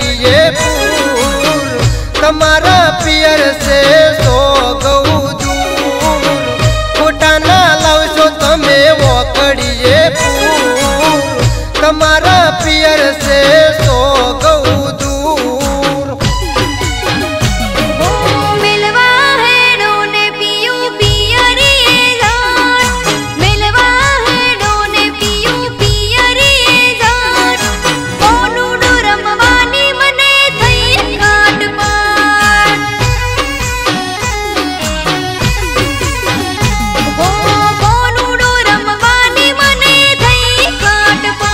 पड़िए फूल तमारा पियर से सो गऊ दूर खोटाना लाव सो तमे वो पड़िए फूल तमारा पियर से सो गऊ दूर। ओ मिलवा है डोने पियो पियरी गान मिलवा है डोने पियो पियरी गान कोनु रमवानी मने थई काट पार। ओ कोनु रमवानी मने थई काट पार।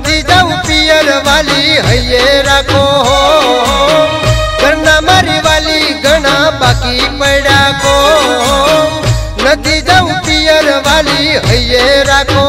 नदी जाऊ पियर वाली हये रखो करना मारी वाली गणा बाकी पड़ा को नदी जाऊ पियर वाली हये रखो।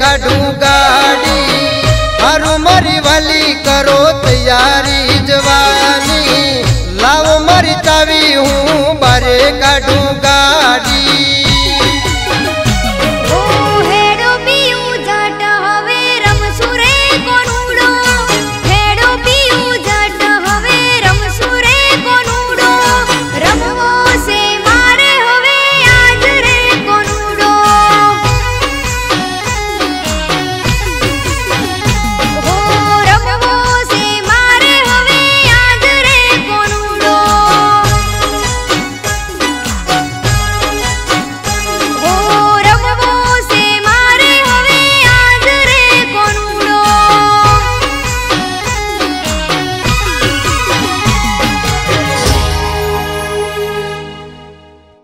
कढू गाड़ी मारू मरी वाली करो तैयारी जवानी लाओ मरी चावी हूँ बारे कढू।